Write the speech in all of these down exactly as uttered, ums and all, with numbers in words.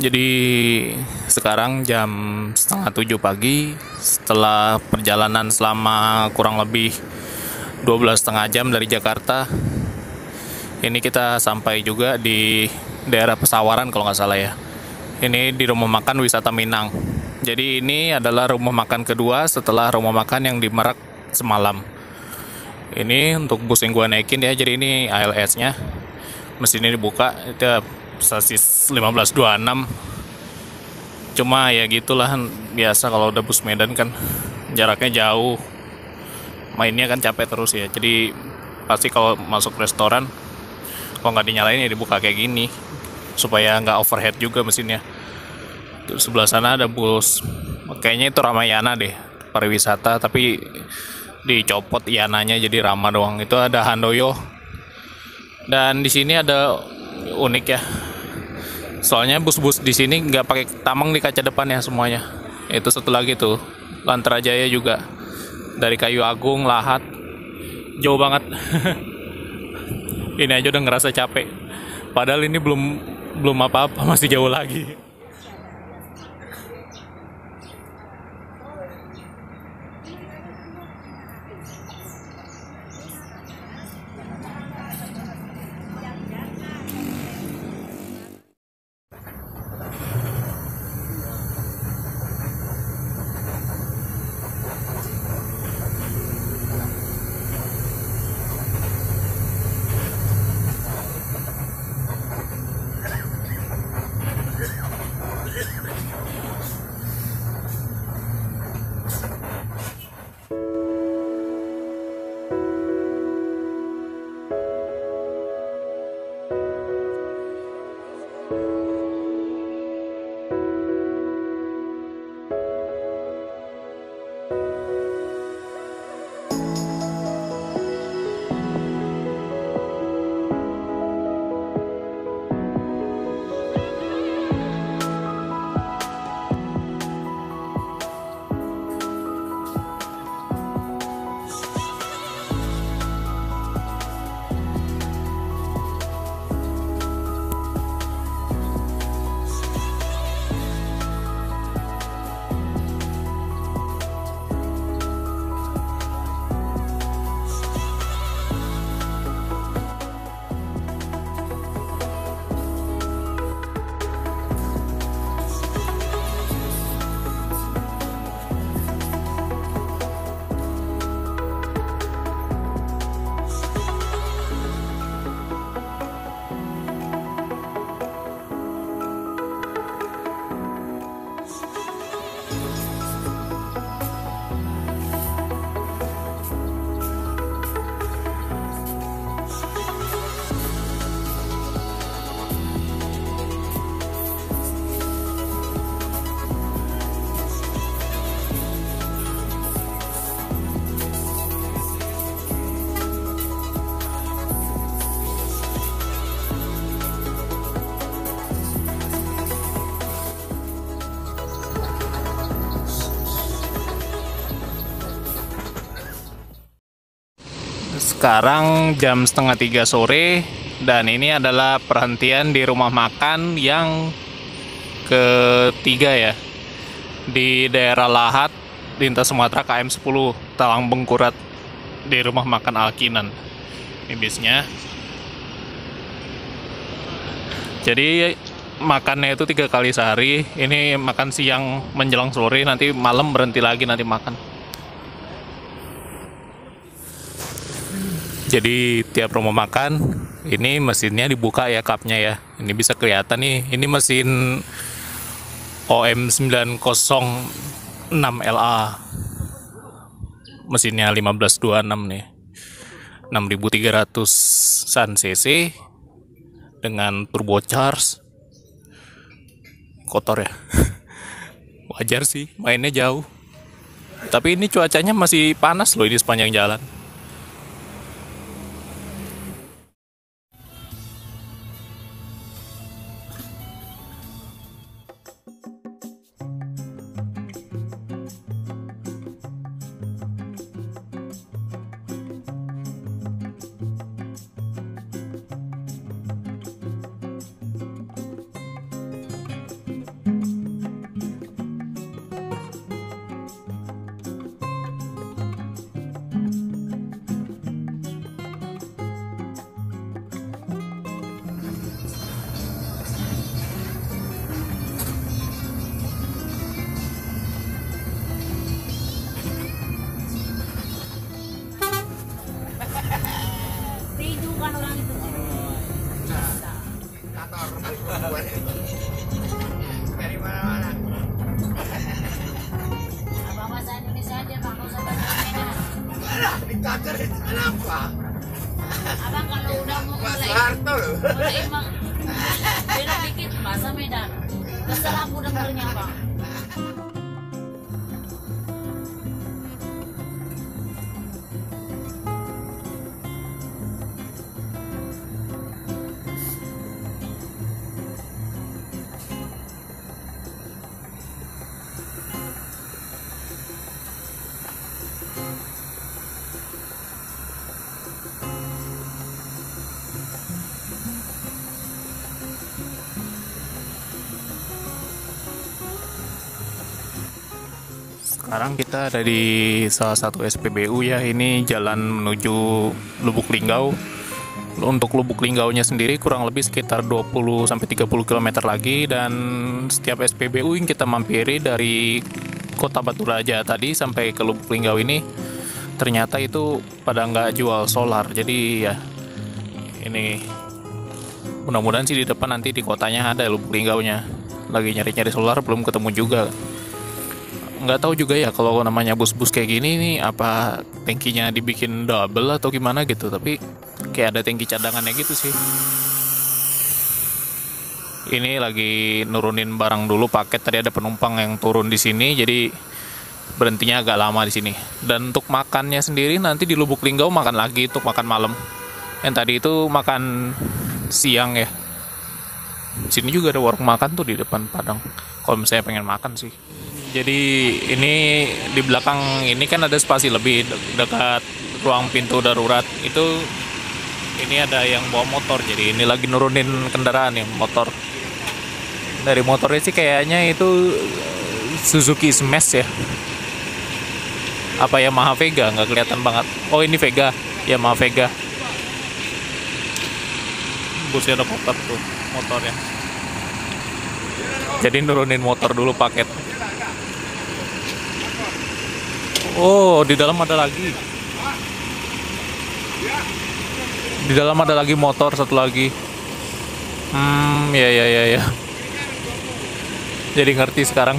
Jadi sekarang jam setengah tujuh pagi, setelah perjalanan selama kurang lebih dua belas setengah jam dari Jakarta, ini kita sampai juga di daerah Pesawaran kalau nggak salah ya. Ini di rumah makan wisata Minang. Jadi ini adalah rumah makan kedua setelah rumah makan yang di Merak semalam. Ini untuk bus yang gue naikin ya, jadi ini A L S-nya. Mesinnya dibuka, itu sasis lima belas dua puluh enam. Cuma ya gitulah, biasa kalau udah bus Medan kan jaraknya jauh, mainnya kan capek terus ya. Jadi pasti kalau masuk restoran, kalau nggak dinyalain ya dibuka kayak gini supaya nggak overhead juga mesinnya. Terus sebelah sana ada bus, kayaknya itu Ramayana deh, pariwisata, tapi dicopot iananya jadi Rama doang. Itu ada Handoyo. Dan di sini ada unik ya, soalnya bus-bus di sini nggak pakai tameng di kaca depannya semuanya. Itu satu lagi tuh, Lantara Jaya juga, dari Kayu Agung, Lahat, jauh banget. Ini aja udah ngerasa capek, padahal ini belum belum apa-apa, masih jauh lagi. Yeah. Sekarang jam setengah tiga sore dan ini adalah perhentian di rumah makan yang ketiga ya, di daerah Lahat, lintas Sumatera, K M sepuluh Talang Bengkurat, di rumah makan Alkinan. Ini bisnya. Jadi makannya itu tiga kali sehari. Ini makan siang menjelang sore, nanti malam berhenti lagi nanti makan. Jadi tiap rumah makan ini mesinnya dibuka ya, cupnya ya. Ini bisa kelihatan nih. Ini mesin O M sembilan nol nol enam L A. Mesinnya lima belas dua puluh enam nih. enam ribu tiga ratusan cc dengan turbocharge. Kotor ya. Wajar sih, mainnya jauh. Tapi ini cuacanya masih panas loh ini sepanjang jalan. Abang kalau udah mau mulai mulai emang beda dikit bahasa Medan. Keselam udah dengernya Bang. Sekarang kita ada di salah satu S P B U ya, ini jalan menuju Lubuk Linggau. Untuk Lubuk Linggaunya sendiri kurang lebih sekitar dua puluh sampai tiga puluh kilometer lagi, dan setiap S P B U yang kita mampiri dari kota Baturaja tadi sampai ke Lubuk Linggau ini ternyata itu pada nggak jual solar. Jadi ya ini mudah-mudahan sih di depan nanti di kotanya ada Lubuk Linggaunya. Lagi nyari-nyari solar belum ketemu juga. Nggak tahu juga ya kalau namanya bus-bus kayak gini nih apa tankinya dibikin double atau gimana gitu, tapi kayak ada tangki cadangannya gitu sih. Ini lagi nurunin barang dulu paket, tadi ada penumpang yang turun di sini jadi berhentinya agak lama di sini. Dan untuk makannya sendiri nanti di Lubuk Linggau makan lagi untuk makan malam. Yang tadi itu makan siang ya. Sini juga ada warung makan tuh di depan padang. Kalau misalnya pengen makan sih. Jadi ini di belakang ini kan ada spasi lebih de dekat ruang pintu darurat itu. Ini ada yang bawa motor, jadi ini lagi nurunin kendaraan ya, motor. Dari motornya sih kayaknya itu Suzuki Smash ya, apa Yamaha Vega, nggak kelihatan banget. Oh ini Vega, Yamaha Vega. Busnya ada kotor tuh motornya. Jadi nurunin motor dulu paket. Oh, di dalam ada lagi. Di dalam ada lagi motor satu lagi. Hmm, ya ya ya ya. Jadi ngerti sekarang.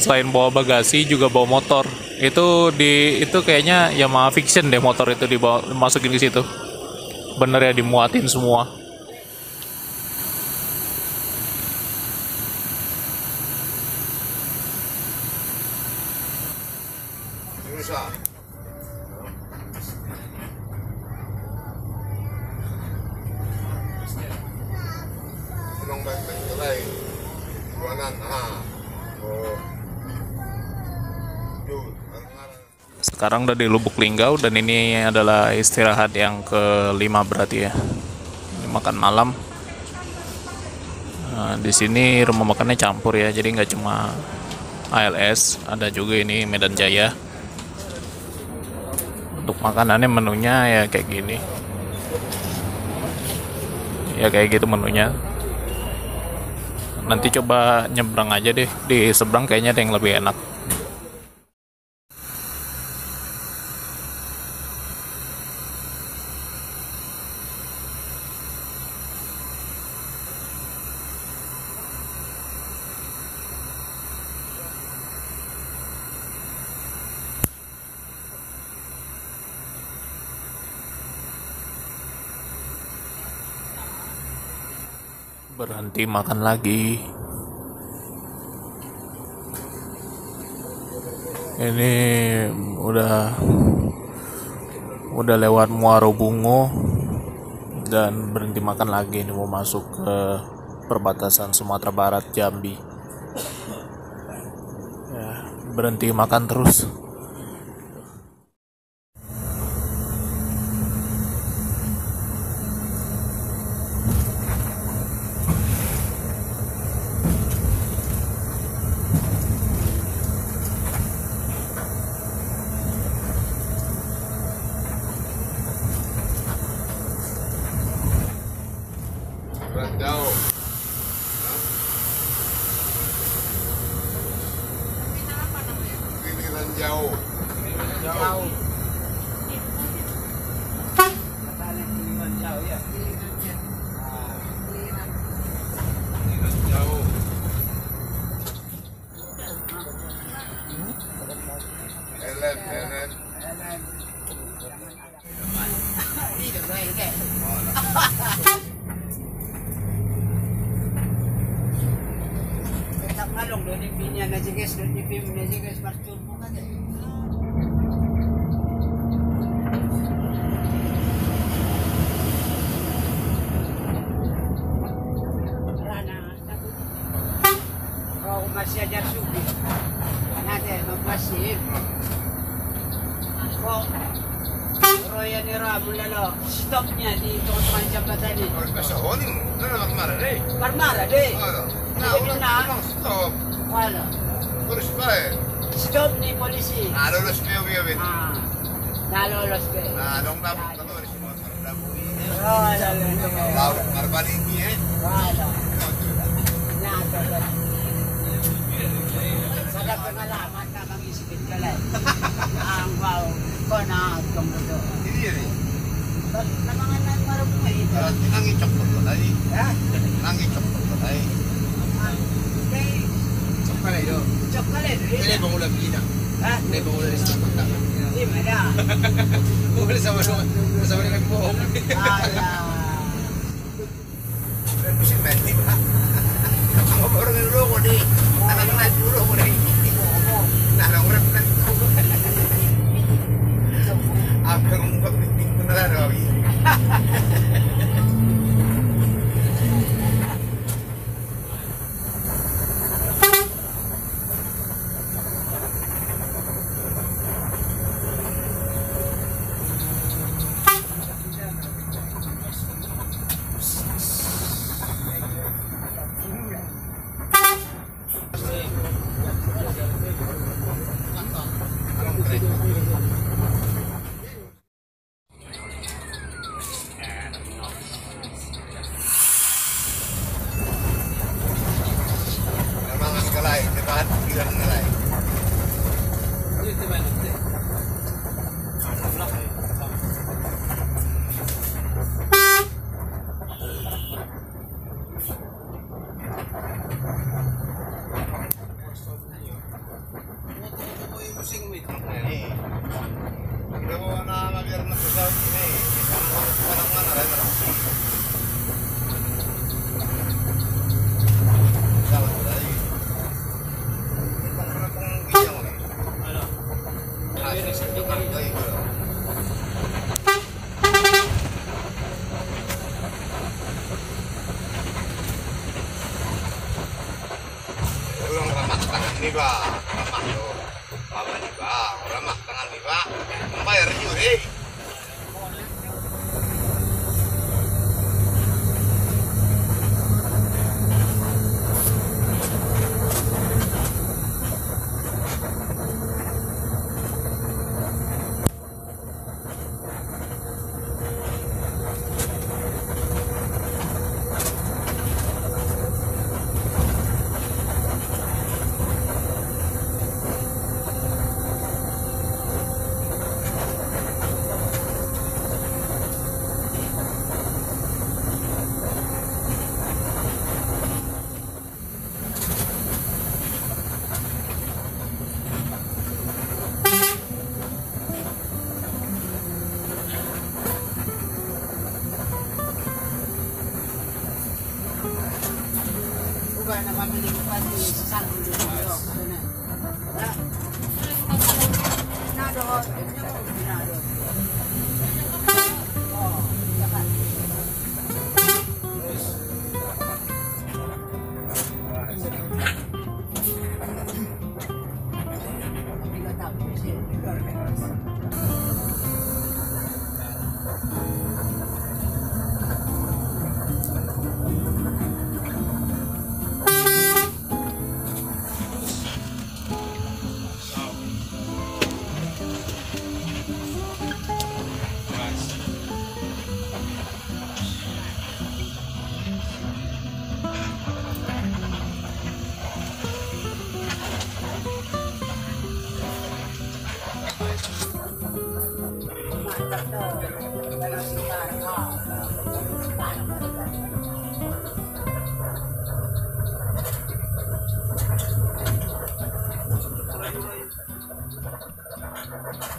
Selain bawa bagasi juga bawa motor. Itu di itu kayaknya Yamaha Vixion deh motor itu dibawa, masukin ke situ. Bener ya, dimuatin semua. Sekarang udah di Lubuk Linggau dan ini adalah istirahat yang kelima berarti ya. Ini makan malam. Nah, di sini rumah makannya campur ya, jadi nggak cuma A L S, ada juga ini Medan Jaya. Untuk makanannya menunya ya kayak gini. Ya kayak gitu menunya. Nanti coba nyebrang aja deh, di seberang kayaknya ada yang lebih enak. Berhenti makan lagi. Ini udah udah lewat Muaro Bungo dan berhenti makan lagi. Ini mau masuk ke perbatasan Sumatera Barat Jambi. Ya, berhenti makan terus. Jauh. Jauh. Masih aja subi, mana deh masih. Kok Royan era mulalo stopnya di Tuan Jabatan ini. Persoalan ini, mana marmara deh? Marmara deh. Nah, orang stop. Mana? Terus apa? Stop ni polisi. Nah, lolos pay, pay, pay. Nah, lolos pay. Nah, dong tak. Kalau di semua ada bui. Nah, ada. Laut marbali ni eh. Ada. Nah, ada. Ada pengalaman na mag-isipin ka lang. Ang wow ko na kumulo. Hindi rin. Namanganan marunong na ito. Nangichok ko ko tayo. Ha? Nangichok ko ko tayo. Okay. Chok ka layo. Chok ka layo rin. Kaya bang ulang lina? Ha? Kaya bang ulang lina? Hindi man na. Ulang sa marunong. Sa marunong nagpuhong. Ala. Ulan mo si Mandy ba? Orang dulu ko di. Anak-anak dulu ko di. Nalang orang pun tahu. Apa yang muka penting pun ada lagi. Ini ba, ramah tu, ramah ni ba, ramah tangan ni ba. Thank you.